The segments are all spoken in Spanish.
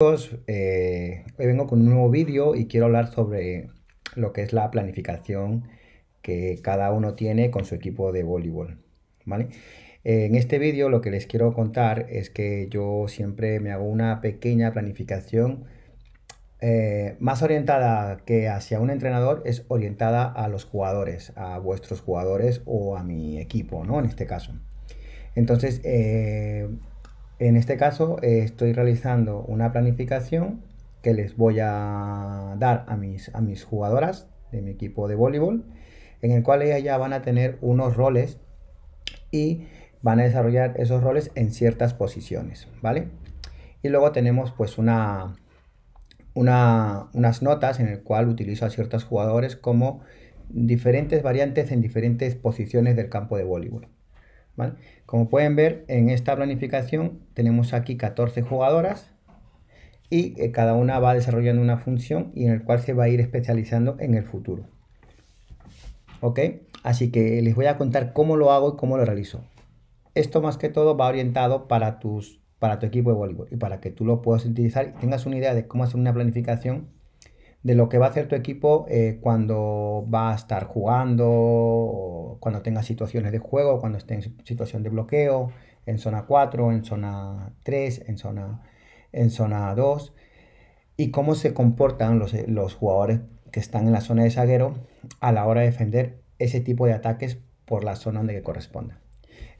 Hoy vengo con un nuevo vídeo y quiero hablar sobre lo que es la planificación que cada uno tiene con su equipo de voleibol, ¿vale? En este vídeo lo que les quiero contar es que yo siempre me hago una pequeña planificación más orientada que hacia un entrenador, es orientada a los jugadores, a vuestros jugadores o a mi equipo, ¿no? En este caso. Entonces, en este caso estoy realizando una planificación que les voy a dar a mis jugadoras de mi equipo de voleibol, en el cual ellas ya van a tener unos roles y van a desarrollar esos roles en ciertas posiciones, ¿vale? Y luego tenemos pues unas notas en el cual utilizo a ciertos jugadores como diferentes variantes en diferentes posiciones del campo de voleibol, ¿vale? Como pueden ver, en esta planificación tenemos aquí 14 jugadoras y cada una va desarrollando una función y en el cual se va a ir especializando en el futuro. ¿Ok? Así que les voy a contar cómo lo hago y cómo lo realizo. Esto más que todo va orientado para tu equipo de voleibol y para que tú lo puedas utilizar y tengas una idea de cómo hacer una planificación de lo que va a hacer tu equipo cuando va a estar jugando, o cuando tenga situaciones de juego, cuando esté en situación de bloqueo, en zona 4, en zona 3, en zona 2, y cómo se comportan los jugadores que están en la zona de zaguero a la hora de defender ese tipo de ataques por la zona donde corresponda.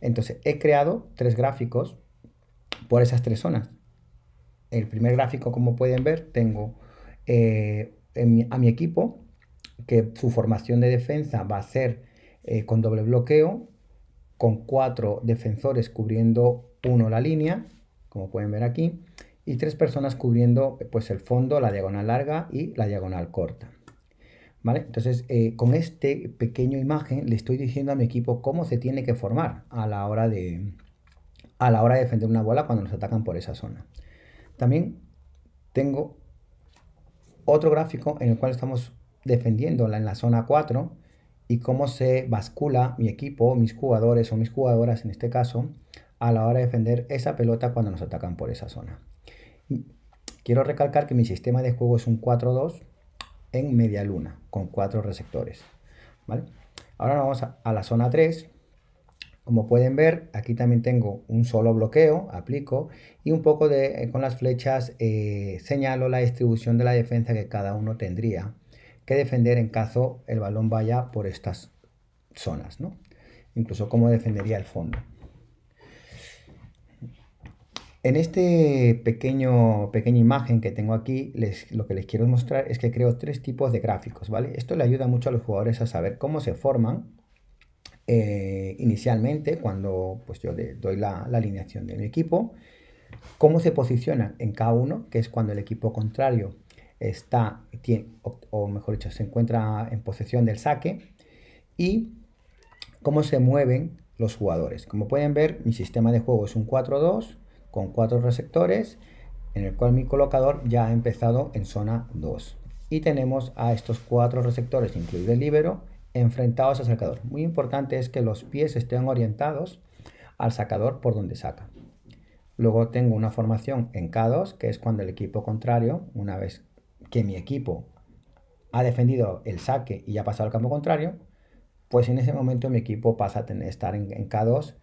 Entonces he creado 3 gráficos por esas 3 zonas. El primer gráfico, como pueden ver, tengo a mi equipo, que su formación de defensa va a ser con doble bloqueo, con 4 defensores cubriendo uno la línea, como pueden ver aquí, y 3 personas cubriendo pues el fondo, la diagonal larga y la diagonal corta, ¿vale? Entonces con este pequeño imagen le estoy diciendo a mi equipo cómo se tiene que formar a la hora de defender una bola cuando nos atacan por esa zona. También tengo otro gráfico en el cual estamos defendiéndola en la zona 4 y cómo se bascula mi equipo, mis jugadores o mis jugadoras en este caso, a la hora de defender esa pelota cuando nos atacan por esa zona. Quiero recalcar que mi sistema de juego es un 4-2 en media luna con 4 receptores, ¿vale? Ahora nos vamos a la zona 3. Como pueden ver, aquí también tengo un solo bloqueo, aplico, y un poco de, con las flechas señalo la distribución de la defensa que cada uno tendría que defender en caso el balón vaya por estas zonas, ¿no? Incluso cómo defendería el fondo. En este pequeña imagen que tengo aquí, lo que les quiero mostrar es que creo 3 tipos de gráficos, ¿vale? Esto le ayuda mucho a los jugadores a saber cómo se forman inicialmente, cuando pues yo doy la alineación de mi equipo, cómo se posicionan en cada uno, que es cuando el equipo contrario se encuentra en posesión del saque, y cómo se mueven los jugadores. Como pueden ver, mi sistema de juego es un 4-2 con 4 receptores, en el cual mi colocador ya ha empezado en zona 2. Y tenemos a estos 4 receptores, incluido el líbero, enfrentados al sacador. Muy importante es que los pies estén orientados al sacador por donde saca. Luego tengo una formación en K2, que es cuando el equipo contrario, una vez que mi equipo ha defendido el saque y ha pasado al campo contrario, pues en ese momento mi equipo pasa a estar en K2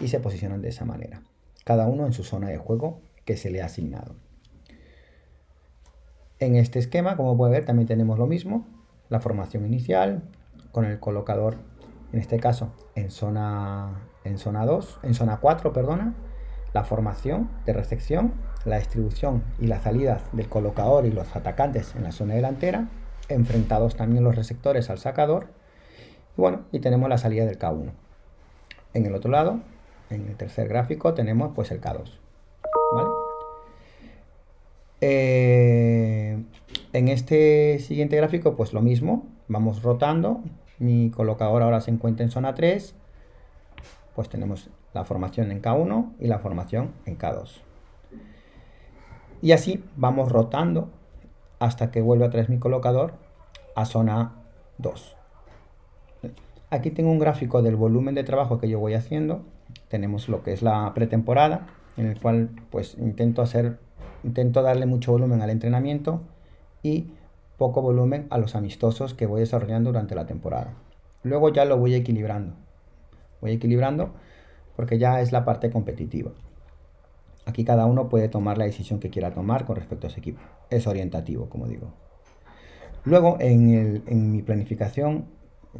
y se posicionan de esa manera, cada uno en su zona de juego que se le ha asignado. En este esquema, como puede ver, también tenemos lo mismo, la formación inicial, con el colocador, en este caso, en zona 4, perdona, la formación de recepción, la distribución y las salidas del colocador y los atacantes en la zona delantera, enfrentados también los receptores al sacador, y bueno, y tenemos la salida del K1. En el otro lado, en el tercer gráfico, tenemos pues el K2, ¿vale? En este siguiente gráfico, pues lo mismo, vamos rotando. Mi colocador ahora se encuentra en zona 3, pues tenemos la formación en K1 y la formación en K2. Y así vamos rotando hasta que vuelve atrás mi colocador a zona 2. Aquí tengo un gráfico del volumen de trabajo que yo voy haciendo. Tenemos lo que es la pretemporada, en el cual pues intento hacer intento darle mucho volumen al entrenamiento y poco volumen a los amistosos que voy desarrollando durante la temporada. Luego ya lo voy equilibrando. Voy equilibrando porque ya es la parte competitiva. Aquí cada uno puede tomar la decisión que quiera tomar con respecto a su equipo. Es orientativo, como digo. Luego, en mi planificación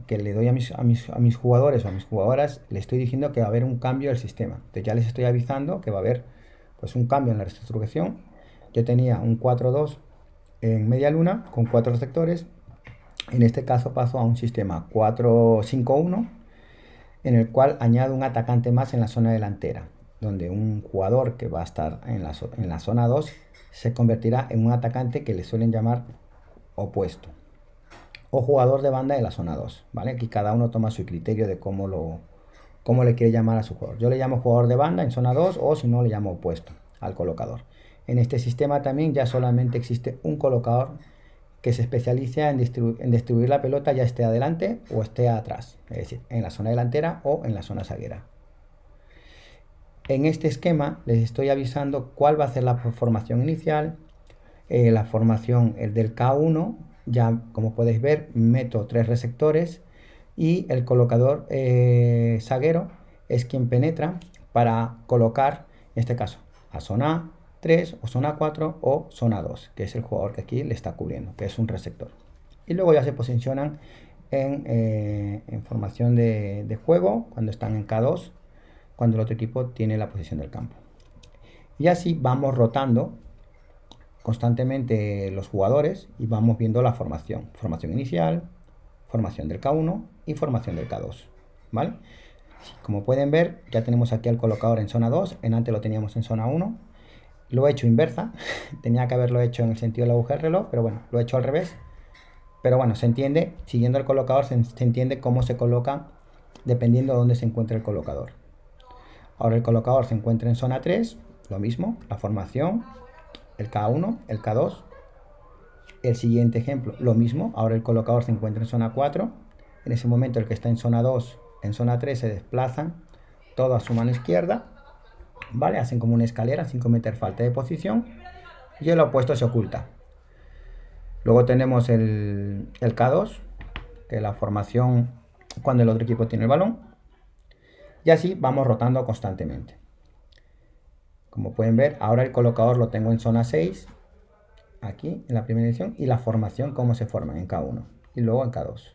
que le doy a mis jugadores o a mis jugadoras, le estoy diciendo que va a haber un cambio del sistema. Entonces ya les estoy avisando que va a haber pues, un cambio en la reestructuración. Yo tenía un 4-2 en media luna con 4 sectores. En este caso paso a un sistema 4-5-1 en el cual añado un atacante más en la zona delantera, donde un jugador que va a estar en la zona 2 se convertirá en un atacante que le suelen llamar opuesto o jugador de banda de la zona 2, ¿vale? Aquí cada uno toma su criterio de cómo le quiere llamar a su jugador. Yo le llamo jugador de banda en zona 2 o si no le llamo opuesto al colocador. En este sistema también ya solamente existe un colocador que se especializa en distribuir la pelota ya esté adelante o esté atrás, es decir, en la zona delantera o en la zona zaguera. En este esquema les estoy avisando cuál va a ser la formación inicial, la formación del K1, ya como podéis ver meto 3 receptores y el colocador zaguero es quien penetra para colocar, en este caso, a zona 3 o zona 4 o zona 2, que es el jugador que aquí le está cubriendo, que es un receptor. Y luego ya se posicionan en formación de juego cuando están en K2, cuando el otro equipo tiene la posición del campo. Y así vamos rotando constantemente los jugadores y vamos viendo la formación. Formación inicial, formación del K1 y formación del K2. ¿Vale? Como pueden ver, ya tenemos aquí al colocador en zona 2, en antes lo teníamos en zona 1. Lo he hecho inversa, tenía que haberlo hecho en el sentido de la aguja del reloj, pero bueno, lo he hecho al revés. Pero bueno, se entiende, siguiendo el colocador se entiende cómo se coloca dependiendo de dónde se encuentra el colocador. Ahora el colocador se encuentra en zona 3, lo mismo, la formación, el K1, el K2. El siguiente ejemplo, lo mismo, ahora el colocador se encuentra en zona 4. En ese momento el que está en zona 2, en zona 3 se desplazan todo a su mano izquierda. ¿Vale? Hacen como una escalera sin cometer falta de posición y el opuesto se oculta. Luego tenemos el K2, que es la formación cuando el otro equipo tiene el balón, y así vamos rotando constantemente. Como pueden ver, ahora el colocador lo tengo en zona 6, aquí en la primera edición, y la formación cómo se forman en K1 y luego en K2.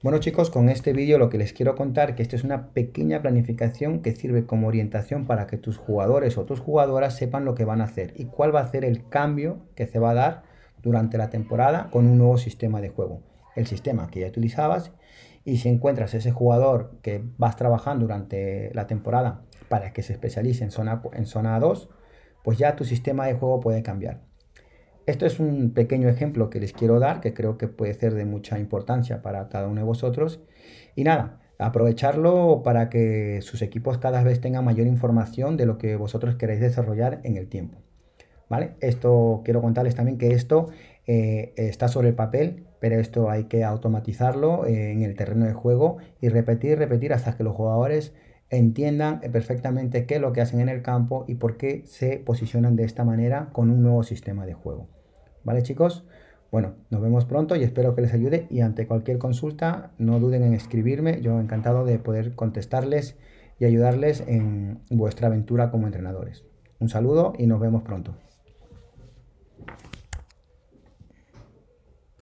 Bueno chicos, con este vídeo lo que les quiero contar es que esto es una pequeña planificación que sirve como orientación para que tus jugadores o tus jugadoras sepan lo que van a hacer y cuál va a ser el cambio que se va a dar durante la temporada con un nuevo sistema de juego. El sistema que ya utilizabas, y si encuentras ese jugador que vas trabajando durante la temporada para que se especialice en zona 2, pues ya tu sistema de juego puede cambiar. Esto es un pequeño ejemplo que les quiero dar, que creo que puede ser de mucha importancia para cada uno de vosotros. Y nada, aprovecharlo para que sus equipos cada vez tengan mayor información de lo que vosotros queréis desarrollar en el tiempo. ¿Vale? Esto quiero contarles también que esto está sobre el papel, pero esto hay que automatizarlo en el terreno de juego y repetir hasta que los jugadores entiendan perfectamente qué es lo que hacen en el campo y por qué se posicionan de esta manera con un nuevo sistema de juego. ¿Vale chicos? Bueno, nos vemos pronto y espero que les ayude, y ante cualquier consulta no duden en escribirme, yo encantado de poder contestarles y ayudarles en vuestra aventura como entrenadores. Un saludo y nos vemos pronto.